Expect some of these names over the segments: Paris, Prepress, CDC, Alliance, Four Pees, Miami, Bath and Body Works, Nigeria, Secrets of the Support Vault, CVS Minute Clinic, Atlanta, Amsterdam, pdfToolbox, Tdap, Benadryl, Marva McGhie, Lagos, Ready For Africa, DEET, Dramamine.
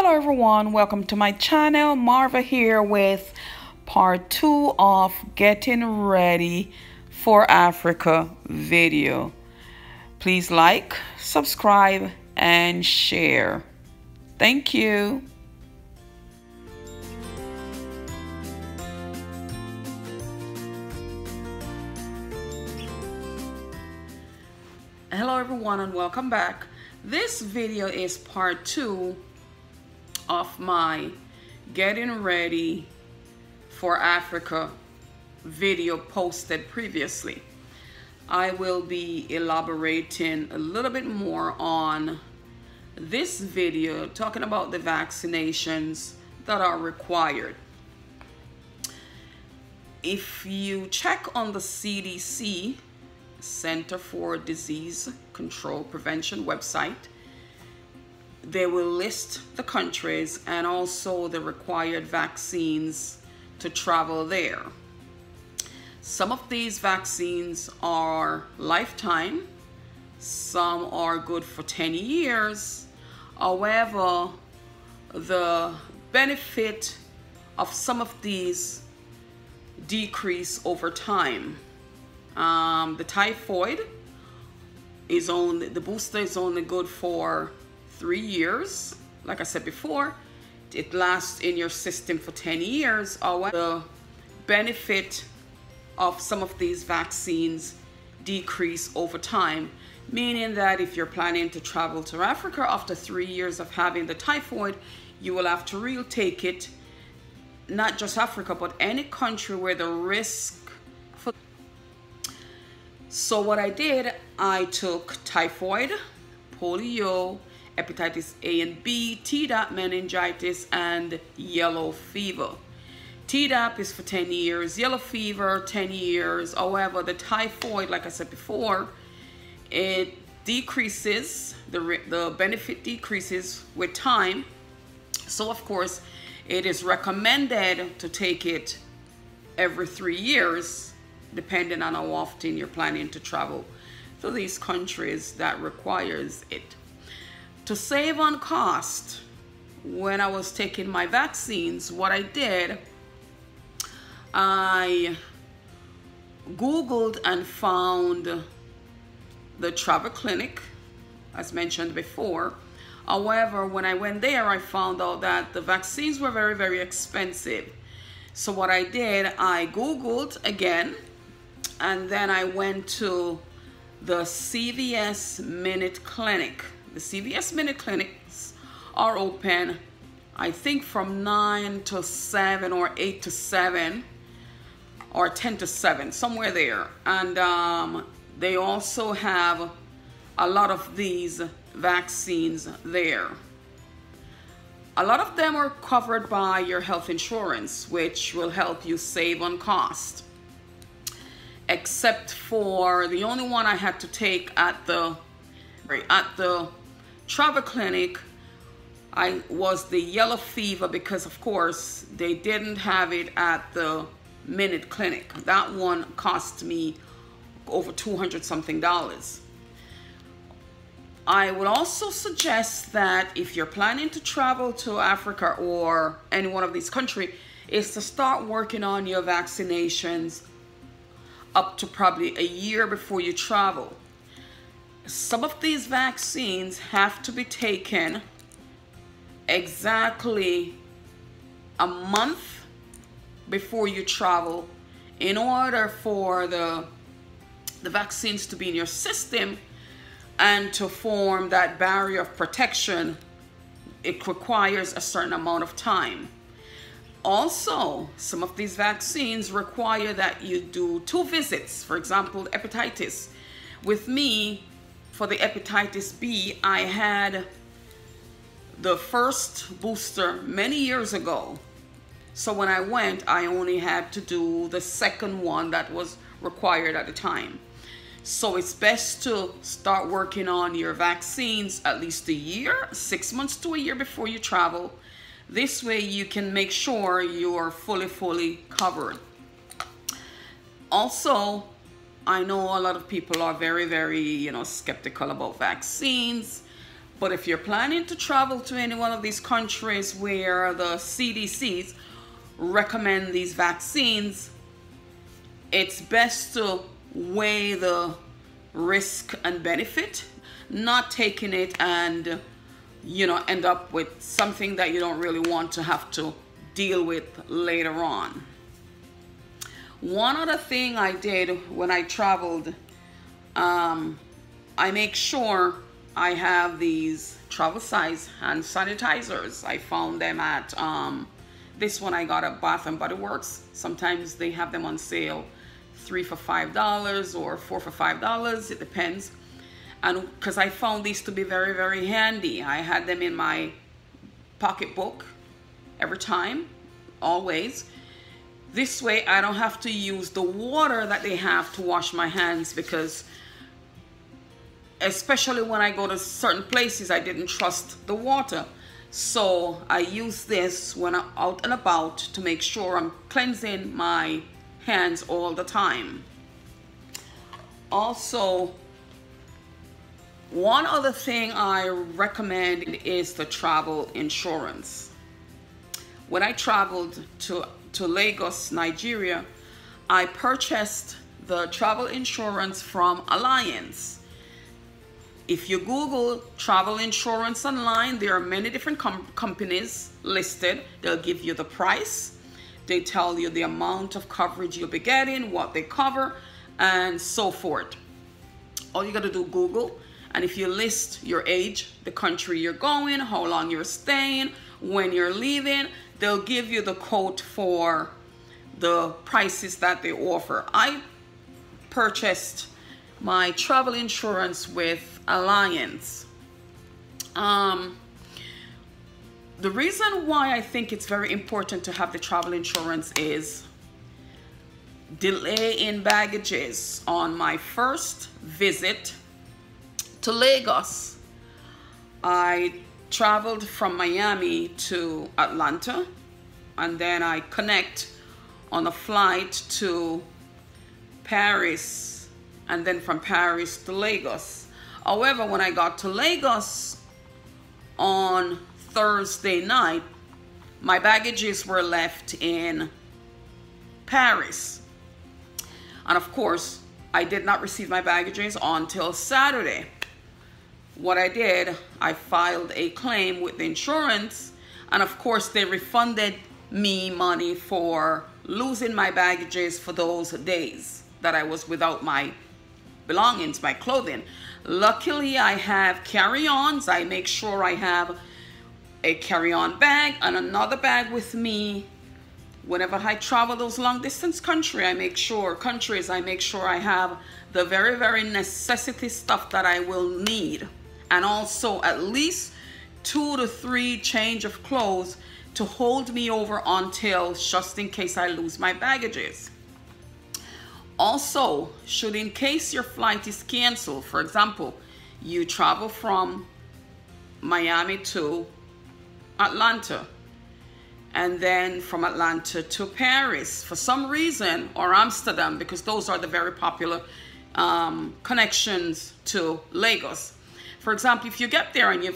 Hello everyone, welcome to my channel. Marva here with part 2 of Getting Ready for Africa video. Please like, subscribe and share. Thank you. Hello everyone and welcome back. This video is part 2 of my Getting Ready for Africa video posted previously. I will be elaborating a little bit more on this video, talking about the vaccinations that are required. If you check on the CDC, Center for Disease Control Prevention website, they will list the countries and also the required vaccines to travel there. Some of these vaccines are lifetime, some are good for 10 years. However, the benefit of some of these decrease over time. The typhoid is only, the booster is only good for 3 years. Like I said before, it lasts in your system for 10 years. The benefit of some of these vaccines decrease over time, meaning that if you're planning to travel to Africa after 3 years of having the typhoid, you will have to retake it. Not just Africa, but any country where the risk for... So what I did, I took typhoid, polio, hepatitis A and B, Tdap, meningitis, and yellow fever. Tdap is for 10 years, yellow fever, 10 years. However, the typhoid, like I said before, it decreases, the benefit decreases with time. So of course, it is recommended to take it every 3 years, depending on how often you're planning to travel to these countries that requires it. To save on cost, when I was taking my vaccines, what I did, I Googled and found the travel clinic, as mentioned before. However, when I went there, I found out that the vaccines were very, very expensive. So what I did, I Googled again, and then I went to the CVS Minute Clinic. The CVS Minute Clinics are open, I think, from 9 to 7 or 8 to 7 or 10 to 7, somewhere there. And they also have a lot of these vaccines there. A lot of them are covered by your health insurance, which will help you save on cost. Except for the only one I had to take at the travel clinic, I was the yellow fever, because of course they didn't have it at the Minute Clinic. That one cost me over $200 something. I would also suggest that if you're planning to travel to Africa or any one of these countries, is to start working on your vaccinations up to probably a year before you travel. Some of these vaccines have to be taken exactly a month before you travel in order for the vaccines to be in your system and to form that barrier of protection. It requires a certain amount of time. Also, some of these vaccines require that you do 2 visits. For example, hepatitis. With me, for the hepatitis B, I had the first booster many years ago. So when I went, I only had to do the second one that was required at the time. So it's best to start working on your vaccines at least a year, 6 months to a year before you travel. This way you can make sure you're fully covered. Also, I know a lot of people are very, very, skeptical about vaccines. But if you're planning to travel to any one of these countries where the CDCs recommend these vaccines, it's best to weigh the risk and benefit, not taking it and, you know, end up with something that you don't really want to have to deal with later on. One other thing I did when I traveled, I make sure I have these travel size hand sanitizers. I found them at this one I got at Bath and Body Works. Sometimes they have them on sale, $3 for $5 or $4 for $5. It depends. And because I found these to be very, very handy, I had them in my pocketbook every time, always. This way I don't have to use the water that they have to wash my hands, because especially when I go to certain places, I didn't trust the water. So I use this when I'm out and about to make sure I'm cleansing my hands all the time. Also, one other thing I recommend is the travel insurance. When I traveled to Lagos, Nigeria, I purchased the travel insurance from Alliance. If you Google travel insurance online, there are many different companies listed. They'll give you the price. They tell you the amount of coverage you'll be getting, what they cover, and so forth. All you gotta do, Google. And if you list your age, the country you're going, how long you're staying, when you're leaving, they'll give you the quote for the prices that they offer. I purchased my travel insurance with Alliance. The reason why I think it's very important to have the travel insurance is delay in baggages. On my first visit to Lagos, I traveled from Miami to Atlanta, and then I connect on a flight to Paris, and then from Paris to Lagos. However, when I got to Lagos on Thursday night, my baggages were left in Paris, and of course I did not receive my baggages until Saturday. What I did, I filed a claim with the insurance, and of course they refunded me money for losing my baggages for those days that I was without my belongings, my clothing. Luckily, I have carry-ons. I make sure I have a carry-on bag and another bag with me. Whenever I travel those long distance countries, I make sure I have the very, very necessity stuff that I will need. And also at least 2 to 3 change of clothes to hold me over until, just in case I lose my baggages. Also, should in case your flight is canceled, for example, you travel from Miami to Atlanta, and then from Atlanta to Paris for some reason, or Amsterdam, because those are the very popular connections to Lagos. For example, if you get there and you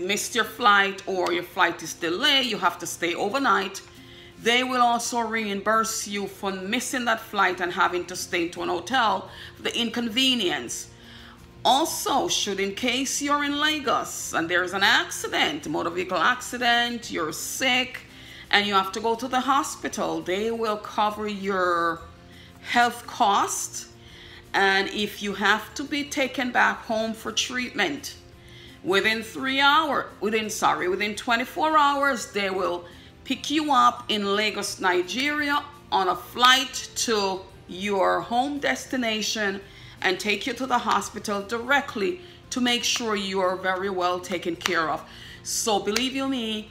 missed your flight, or your flight is delayed, you have to stay overnight, they will also reimburse you for missing that flight and having to stay to an hotel for the inconvenience. Also, should in case you're in Lagos and there's an accident, motor vehicle accident, you're sick and you have to go to the hospital, they will cover your health costs. And if you have to be taken back home for treatment within 24 hours, they will pick you up in Lagos, Nigeria on a flight to your home destination and take you to the hospital directly to make sure you are very well taken care of. So believe you me,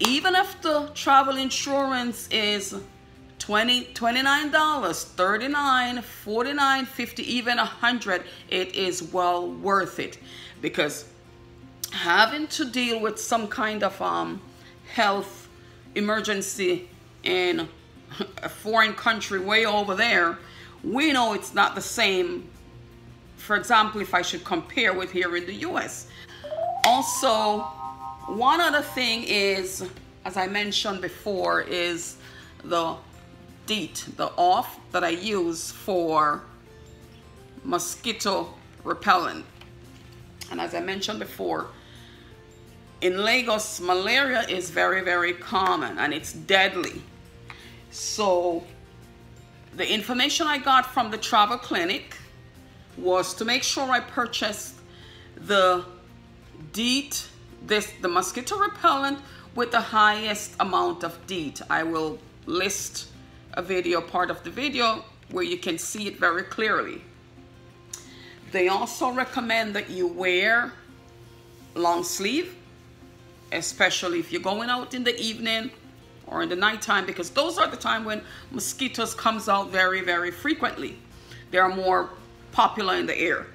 even if the travel insurance is $20, $29, $39, $49, $50, even $100, it is well worth it, because having to deal with some kind of health emergency in a foreign country way over there, we know it's not the same for example, if I should compare with here in the US. Also, one other thing is, as I mentioned before, is the DEET, the off that I use for mosquito repellent. And as I mentioned before, in Lagos, malaria is very, very common and it's deadly. So the information I got from the travel clinic was to make sure I purchased the DEET, the mosquito repellent with the highest amount of DEET. I will list a video, part of the video, where you can see it very clearly. They also recommend that you wear long sleeve, especially if you're going out in the evening or in the nighttime, because those are the time when mosquitoes comes out very, very frequently. They are more popular in the air.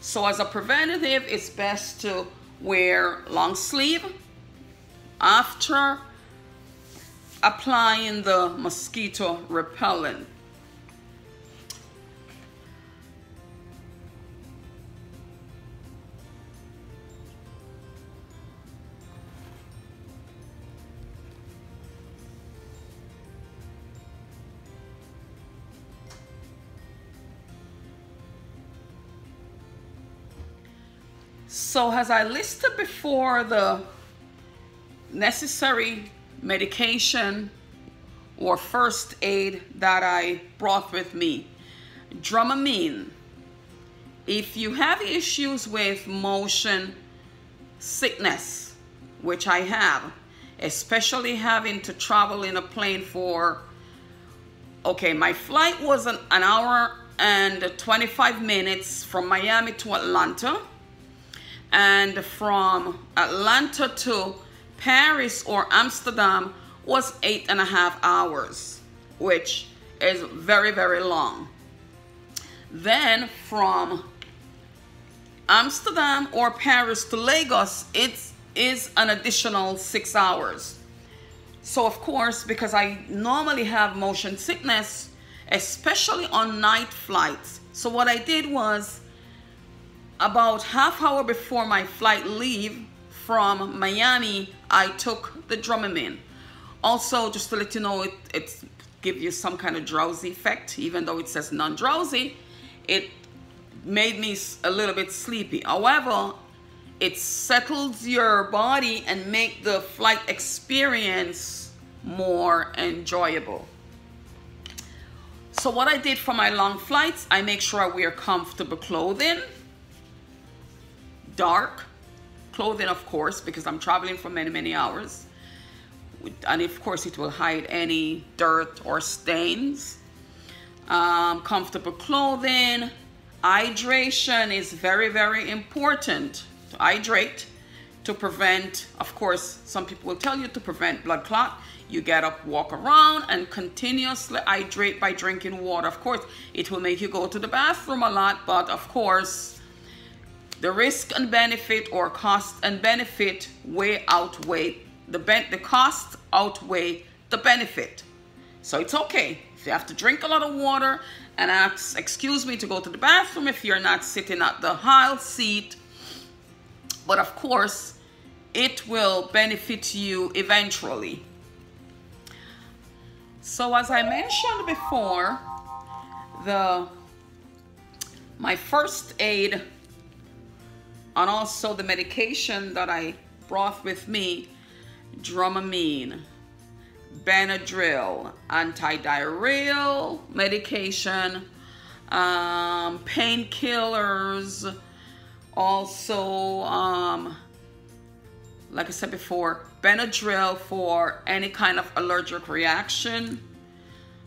So as a preventative, it's best to wear long sleeve after applying the mosquito repellent. So as I listed before, the necessary medication or first aid that I brought with me, Dramamine. If you have issues with motion sickness, which I have, especially having to travel in a plane for, okay, my flight was an hour and 25 minutes from Miami to Atlanta, and from Atlanta to Paris or Amsterdam was 8.5 hours, which is very, very long. Then from Amsterdam or Paris to Lagos, it is an additional 6 hours. So of course, because I normally have motion sickness, especially on night flights. So what I did was, about half hour before my flight leave from Miami, I took the Dramamine. Also, just to let you know, it gives you some kind of drowsy effect, even though it says non-drowsy. It made me a little bit sleepy. However, it settles your body and make the flight experience more enjoyable. So what I did for my long flights, I make sure I wear comfortable clothing. Dark clothing, of course, because I'm traveling for many, many hours. And of course, it will hide any dirt or stains. Comfortable clothing. Hydration is very, very important. To hydrate to prevent, of course, some people will tell you to prevent blood clot. You get up, walk around, and continuously hydrate by drinking water. Of course, it will make you go to the bathroom a lot, but of course, the risk and benefit, or cost and benefit, the cost outweigh the benefit. So it's okay if you have to drink a lot of water and ask, excuse me, to go to the bathroom if you're not sitting at the aisle seat. But of course, it will benefit you eventually. So as I mentioned before, my first aid, and also the medication that I brought with me, Dramamine, Benadryl, antidiarrheal medication, painkillers, also, like I said before, Benadryl for any kind of allergic reaction.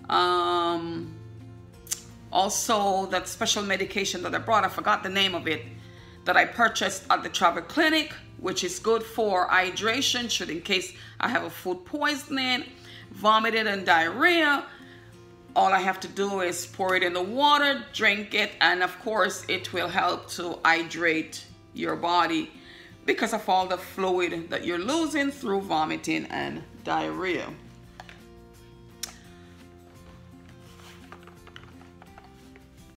Also, that special medication that I brought, I forgot the name of it, that I purchased at the travel clinic, which is good for hydration, should in case I have a food poisoning, vomited and diarrhea. All I have to do is pour it in the water, drink it, and of course it will help to hydrate your body because of all the fluid that you're losing through vomiting and diarrhea.